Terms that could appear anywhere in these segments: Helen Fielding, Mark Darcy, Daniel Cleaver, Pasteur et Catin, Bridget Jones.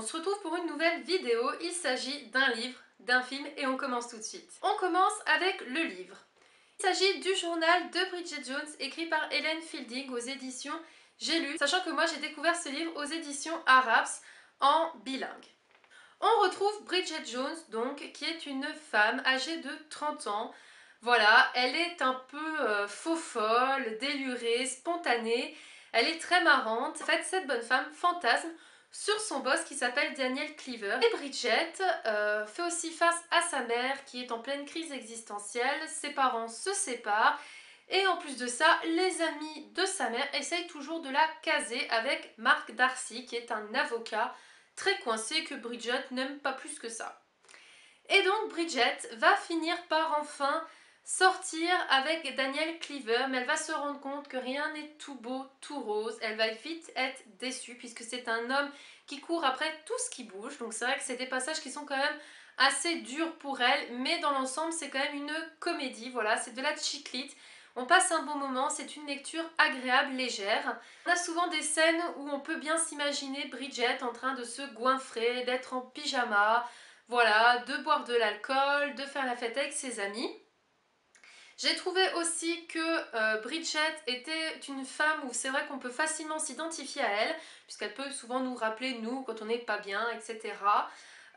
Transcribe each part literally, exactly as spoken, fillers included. On se retrouve pour une nouvelle vidéo, il s'agit d'un livre, d'un film et on commence tout de suite. On commence avec le livre. Il s'agit du journal de Bridget Jones écrit par Helen Fielding aux éditions J'ai lu, sachant que moi j'ai découvert ce livre aux éditions Araps en bilingue. On retrouve Bridget Jones donc qui est une femme âgée de trente ans. Voilà, elle est un peu euh, faux-folle, délurée, spontanée, elle est très marrante. En fait, cette bonne femme fantasme sur son boss qui s'appelle Daniel Cleaver. Et Bridget euh, fait aussi face à sa mère qui est en pleine crise existentielle, ses parents se séparent et en plus de ça, les amis de sa mère essayent toujours de la caser avec Mark Darcy qui est un avocat très coincé que Bridget n'aime pas plus que ça. Et donc Bridget va finir par enfin sortir avec Daniel Cleaver, mais elle va se rendre compte que rien n'est tout beau, tout rose. Elle va vite être déçue puisque c'est un homme qui court après tout ce qui bouge. Donc c'est vrai que c'est des passages qui sont quand même assez durs pour elle, mais dans l'ensemble c'est quand même une comédie. Voilà, c'est de la chiclite. On passe un bon moment, c'est une lecture agréable, légère. On a souvent des scènes où on peut bien s'imaginer Bridget en train de se goinfrer, d'être en pyjama, voilà, de boire de l'alcool, de faire la fête avec ses amis. J'ai trouvé aussi que euh, Bridget était une femme où c'est vrai qu'on peut facilement s'identifier à elle, puisqu'elle peut souvent nous rappeler nous quand on n'est pas bien, et cetera.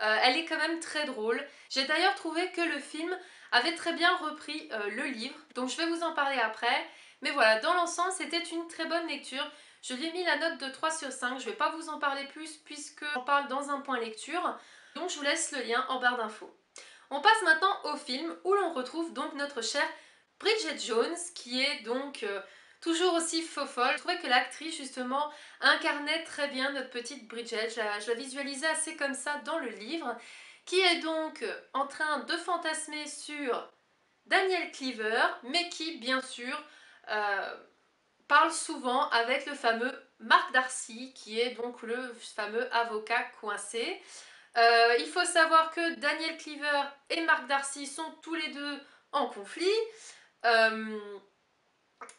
Euh, elle est quand même très drôle. J'ai d'ailleurs trouvé que le film avait très bien repris euh, le livre, donc je vais vous en parler après. Mais voilà, dans l'ensemble, c'était une très bonne lecture. Je lui ai mis la note de trois sur cinq, je ne vais pas vous en parler plus puisque j'en parle dans un point lecture, donc je vous laisse le lien en barre d'infos. On passe maintenant au film où l'on retrouve donc notre chère Bridget Jones qui est donc euh, toujours aussi faux-folle. Je trouvais que l'actrice justement incarnait très bien notre petite Bridget, je la, je la visualisais assez comme ça dans le livre, qui est donc en train de fantasmer sur Daniel Cleaver, mais qui bien sûr euh, parle souvent avec le fameux Mark Darcy qui est donc le fameux avocat coincé. Euh, il faut savoir que Daniel Cleaver et Mark Darcy sont tous les deux en conflit. Euh,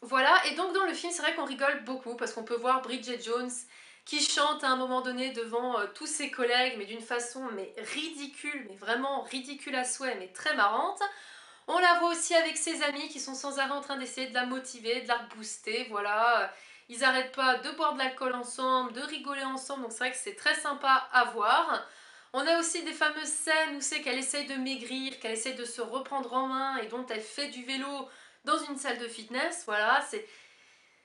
voilà, et donc dans le film c'est vrai qu'on rigole beaucoup parce qu'on peut voir Bridget Jones qui chante à un moment donné devant euh, tous ses collègues mais d'une façon mais ridicule, mais vraiment ridicule à souhait, mais très marrante. On la voit aussi avec ses amis qui sont sans arrêt en train d'essayer de la motiver, de la rebooster, voilà. Ils n'arrêtent pas de boire de l'alcool ensemble, de rigoler ensemble, donc c'est vrai que c'est très sympa à voir. On a aussi des fameuses scènes où c'est qu'elle essaye de maigrir, qu'elle essaye de se reprendre en main et dont elle fait du vélo dans une salle de fitness. Voilà, c'est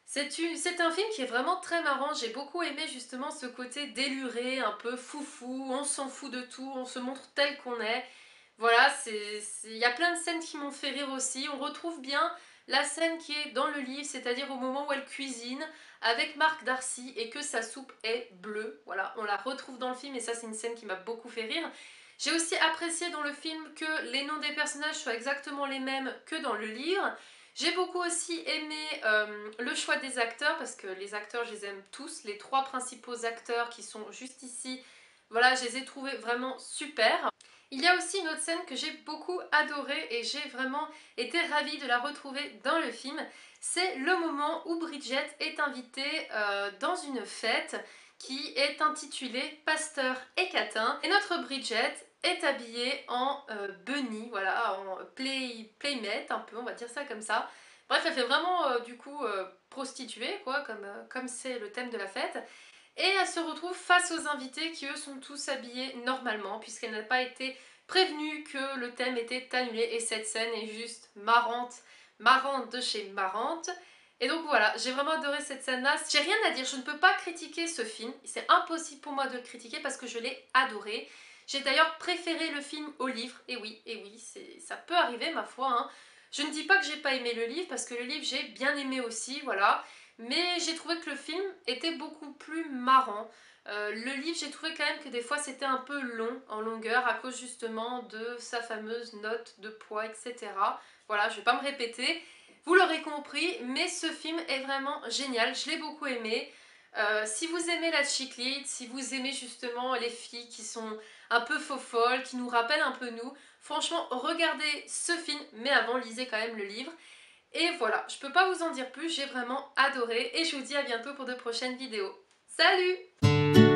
c'est un film qui est vraiment très marrant. J'ai beaucoup aimé justement ce côté déluré, un peu foufou, on s'en fout de tout, on se montre tel qu'on est. Voilà, il y a plein de scènes qui m'ont fait rire aussi. On retrouve bien la scène qui est dans le livre, c'est-à-dire au moment où elle cuisine avec Mark Darcy et que sa soupe est bleue. Voilà, on la retrouve dans le film et ça c'est une scène qui m'a beaucoup fait rire. J'ai aussi apprécié dans le film que les noms des personnages soient exactement les mêmes que dans le livre. J'ai beaucoup aussi aimé euh, le choix des acteurs parce que les acteurs je les aime tous, les trois principaux acteurs qui sont juste ici, voilà, je les ai trouvés vraiment super. Il y a aussi une autre scène que j'ai beaucoup adorée et j'ai vraiment été ravie de la retrouver dans le film. C'est le moment où Bridget est invitée euh, dans une fête qui est intitulée Pasteur et Catin. Et notre Bridget est habillée en euh, bunny, voilà, en play, playmate un peu, on va dire ça comme ça. Bref, elle fait vraiment euh, du coup euh, prostituée, quoi, comme euh, comme c'est le thème de la fête. Et elle se retrouve face aux invités qui eux sont tous habillés normalement puisqu'elle n'a pas été prévenue que le thème était annulé et cette scène est juste marrante, marrante de chez marrante. Et donc voilà, j'ai vraiment adoré cette scène-là. J'ai rien à dire, je ne peux pas critiquer ce film, c'est impossible pour moi de le critiquer parce que je l'ai adoré. J'ai d'ailleurs préféré le film au livre, et oui, et oui, ça peut arriver ma foi, hein. Je ne dis pas que j'ai pas aimé le livre parce que le livre j'ai bien aimé aussi, voilà. Mais j'ai trouvé que le film était beaucoup plus marrant. Euh, le livre, j'ai trouvé quand même que des fois c'était un peu long en longueur à cause justement de sa fameuse note de poids, et cetera. Voilà, je vais pas me répéter. Vous l'aurez compris, mais ce film est vraiment génial. Je l'ai beaucoup aimé. Euh, si vous aimez la chiclite, si vous aimez justement les filles qui sont un peu faux-folles, qui nous rappellent un peu nous, franchement, regardez ce film, mais avant, lisez quand même le livre. Et voilà, je peux pas vous en dire plus, j'ai vraiment adoré et je vous dis à bientôt pour de prochaines vidéos. Salut!